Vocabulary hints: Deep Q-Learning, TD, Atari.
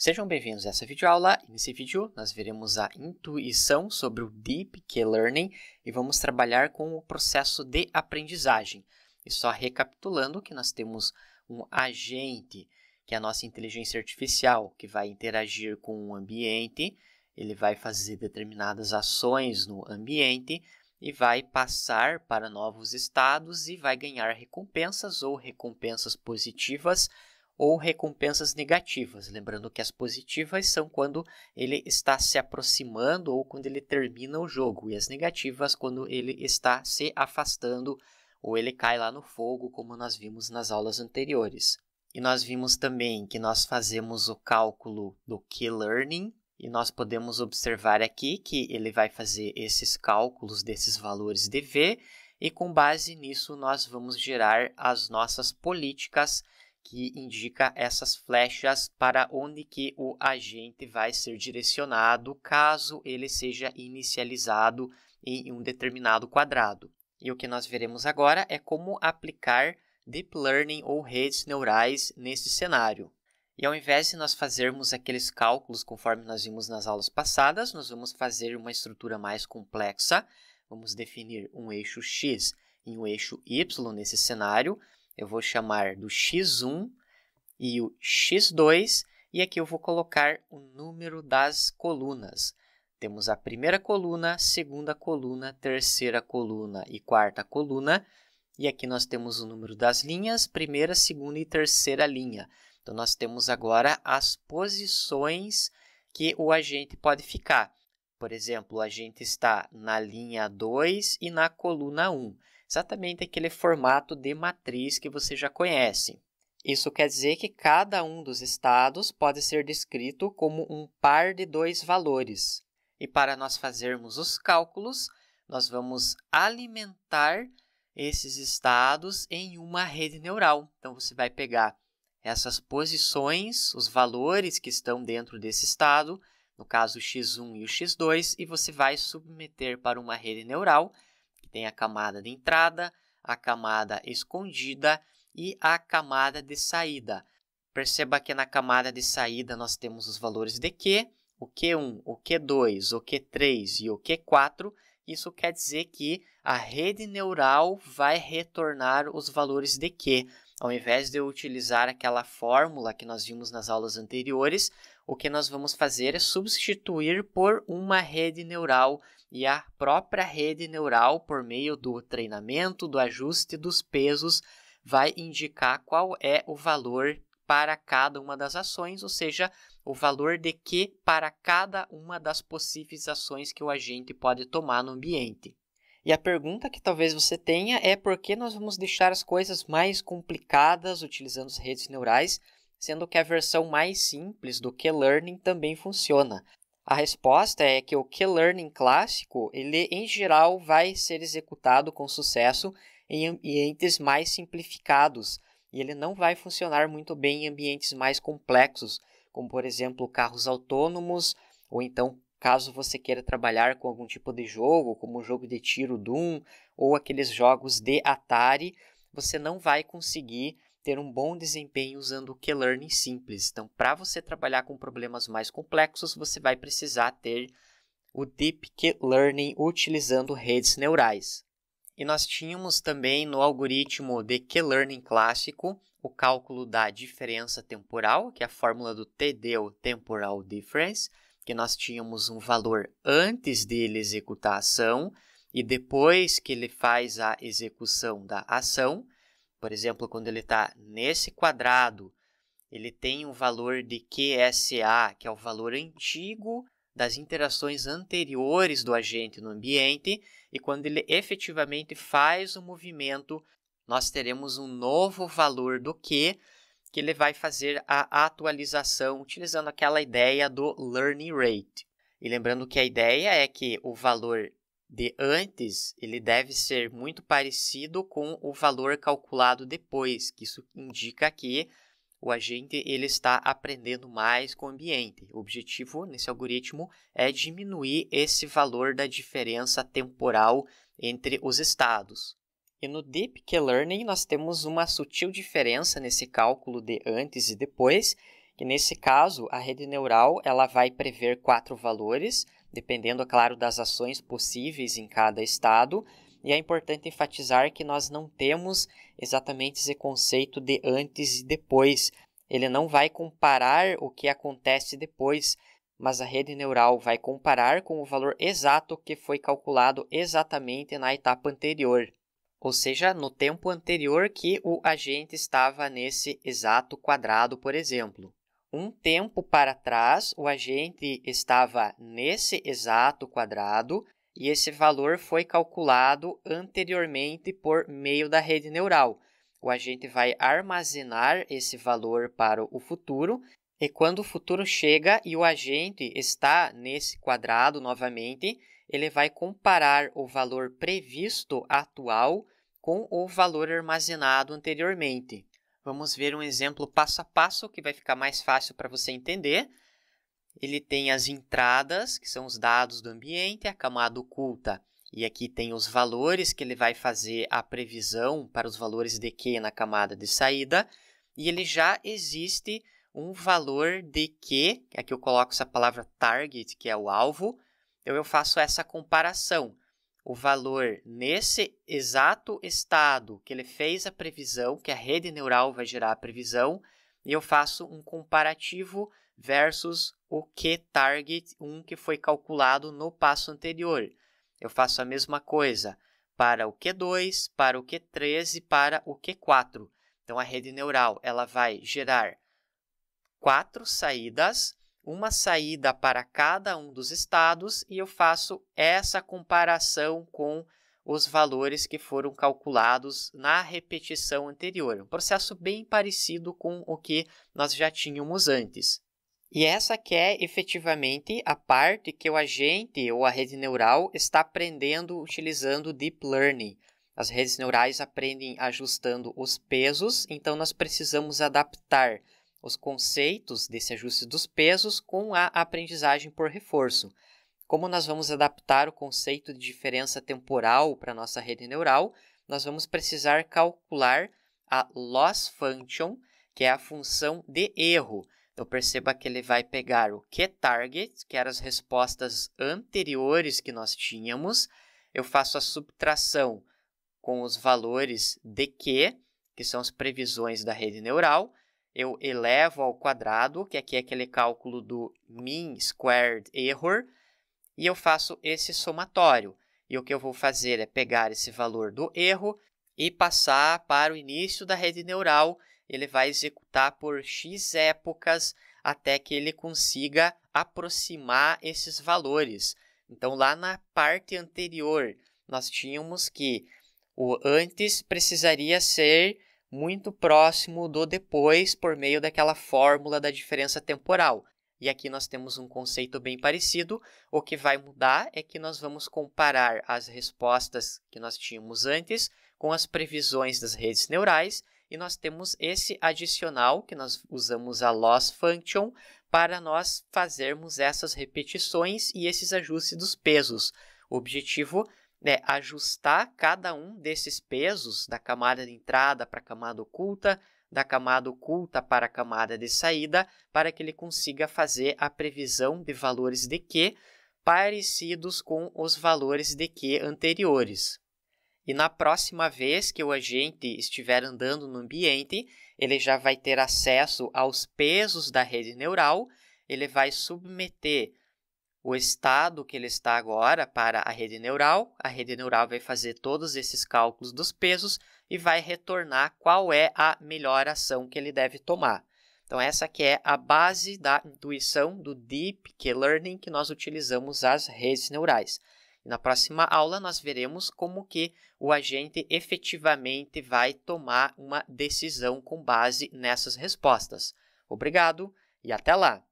Sejam bem-vindos a essa videoaula. Nesse vídeo, nós veremos a intuição sobre o Deep Q-Learning e vamos trabalhar com o processo de aprendizagem. E só recapitulando que nós temos um agente, que é a nossa inteligência artificial, que vai interagir com o ambiente, ele vai fazer determinadas ações no ambiente e vai passar para novos estados e vai ganhar recompensas ou recompensas positivas, ou recompensas negativas. Lembrando que as positivas são quando ele está se aproximando ou quando ele termina o jogo, e as negativas quando ele está se afastando ou ele cai lá no fogo, como nós vimos nas aulas anteriores. E nós vimos também que nós fazemos o cálculo do Q-Learning, e nós podemos observar aqui que ele vai fazer esses cálculos desses valores de V, e com base nisso nós vamos gerar as nossas políticas que indica essas flechas para onde que o agente vai ser direcionado caso ele seja inicializado em um determinado quadrado. E o que nós veremos agora é como aplicar Deep Learning ou redes neurais nesse cenário. E ao invés de nós fazermos aqueles cálculos conforme nós vimos nas aulas passadas, nós vamos fazer uma estrutura mais complexa. Vamos definir um eixo X e um eixo Y nesse cenário. Eu vou chamar do x1 e o x2, e aqui eu vou colocar o número das colunas. Temos a primeira coluna, segunda coluna, terceira coluna e quarta coluna, e aqui nós temos o número das linhas, primeira, segunda e terceira linha. Então, nós temos agora as posições que o agente pode ficar. Por exemplo, a gente está na linha 2 e na coluna 1. Exatamente aquele formato de matriz que você já conhece. Isso quer dizer que cada um dos estados pode ser descrito como um par de dois valores. E para nós fazermos os cálculos, nós vamos alimentar esses estados em uma rede neural. Então, você vai pegar essas posições, os valores que estão dentro desse estado, no caso o x1 e o x2, e você vai submeter para uma rede neural que tem a camada de entrada, a camada escondida e a camada de saída. Perceba que na camada de saída nós temos os valores de Q, o Q1, o Q2, o Q3 e o Q4. Isso quer dizer que a rede neural vai retornar os valores de Q. Ao invés de eu utilizar aquela fórmula que nós vimos nas aulas anteriores, o que nós vamos fazer é substituir por uma rede neural, e a própria rede neural, por meio do treinamento, do ajuste dos pesos, vai indicar qual é o valor para cada uma das ações, ou seja, o valor de Q para cada uma das possíveis ações que o agente pode tomar no ambiente. E a pergunta que talvez você tenha é por que nós vamos deixar as coisas mais complicadas utilizando as redes neurais, sendo que a versão mais simples do Q-Learning também funciona. A resposta é que o Q-Learning clássico, ele em geral vai ser executado com sucesso em ambientes mais simplificados, e ele não vai funcionar muito bem em ambientes mais complexos, como por exemplo carros autônomos, ou então caso você queira trabalhar com algum tipo de jogo, como o jogo de tiro Doom, ou aqueles jogos de Atari, você não vai conseguir ter um bom desempenho usando o Q-Learning simples. Então, para você trabalhar com problemas mais complexos, você vai precisar ter o Deep Q-Learning utilizando redes neurais. E nós tínhamos também no algoritmo de Q-Learning clássico o cálculo da diferença temporal, que é a fórmula do TD, ou Temporal Difference, que nós tínhamos um valor antes dele executar a ação e depois que ele faz a execução da ação. Por exemplo, quando ele está nesse quadrado, ele tem um valor de QSA, que é o valor antigo das interações anteriores do agente no ambiente, e quando ele efetivamente faz o movimento, nós teremos um novo valor do Q, que ele vai fazer a atualização utilizando aquela ideia do learning rate. E lembrando que a ideia é que o valor de antes ele deve ser muito parecido com o valor calculado depois, que isso indica que o agente ele está aprendendo mais com o ambiente. O objetivo nesse algoritmo é diminuir esse valor da diferença temporal entre os estados. E no Deep Q-Learning, nós temos uma sutil diferença nesse cálculo de antes e depois, que nesse caso a rede neural ela vai prever 4 valores, dependendo, é claro, das ações possíveis em cada estado, e é importante enfatizar que nós não temos exatamente esse conceito de antes e depois. Ele não vai comparar o que acontece depois, mas a rede neural vai comparar com o valor exato que foi calculado exatamente na etapa anterior, ou seja, no tempo anterior que o agente estava nesse exato quadrado, por exemplo. Um tempo para trás, o agente estava nesse exato quadrado e esse valor foi calculado anteriormente por meio da rede neural. O agente vai armazenar esse valor para o futuro, e quando o futuro chega e o agente está nesse quadrado novamente, ele vai comparar o valor previsto atual com o valor armazenado anteriormente. Vamos ver um exemplo passo a passo que vai ficar mais fácil para você entender. Ele tem as entradas, que são os dados do ambiente, a camada oculta. E aqui tem os valores que ele vai fazer a previsão para os valores de Q na camada de saída. E ele já existe um valor de Q, aqui eu coloco essa palavra target, que é o alvo. Então, eu faço essa comparação. O valor nesse exato estado que ele fez a previsão, que a rede neural vai gerar a previsão, e eu faço um comparativo versus o Q target 1 que foi calculado no passo anterior. Eu faço a mesma coisa para o Q2, para o Q3 e para o Q4. Então, a rede neural ela vai gerar 4 saídas, uma saída para cada um dos estados, e eu faço essa comparação com os valores que foram calculados na repetição anterior. Um processo bem parecido com o que nós já tínhamos antes. E essa que é, efetivamente, a parte que o agente ou a rede neural está aprendendo utilizando o Deep Learning. As redes neurais aprendem ajustando os pesos, então nós precisamos adaptar os conceitos desse ajuste dos pesos com a aprendizagem por reforço. Como nós vamos adaptar o conceito de diferença temporal para a nossa rede neural, nós vamos precisar calcular a loss function, que é a função de erro. Então, perceba que ele vai pegar o Q-target, que eram as respostas anteriores que nós tínhamos. Eu faço a subtração com os valores de Q, que são as previsões da rede neural. Eu elevo ao quadrado, que aqui é aquele cálculo do mean squared error. E eu faço esse somatório. E o que eu vou fazer é pegar esse valor do erro e passar para o início da rede neural. Ele vai executar por X épocas até que ele consiga aproximar esses valores. Então, lá na parte anterior, nós tínhamos que o antes precisaria ser muito próximo do depois por meio daquela fórmula da diferença temporal. E aqui nós temos um conceito bem parecido. O que vai mudar é que nós vamos comparar as respostas que nós tínhamos antes com as previsões das redes neurais, e nós temos esse adicional, que nós usamos a loss function, para nós fazermos essas repetições e esses ajustes dos pesos. O objetivo é ajustar cada um desses pesos, da camada de entrada para a camada oculta, da camada oculta para a camada de saída, para que ele consiga fazer a previsão de valores de Q parecidos com os valores de Q anteriores. E na próxima vez que o agente estiver andando no ambiente, ele já vai ter acesso aos pesos da rede neural, ele vai submeter o estado que ele está agora para a rede neural vai fazer todos esses cálculos dos pesos e vai retornar qual é a melhor ação que ele deve tomar. Então, essa que é a base da intuição do Deep Q-Learning que nós utilizamos as redes neurais. Na próxima aula, nós veremos como que o agente efetivamente vai tomar uma decisão com base nessas respostas. Obrigado e até lá!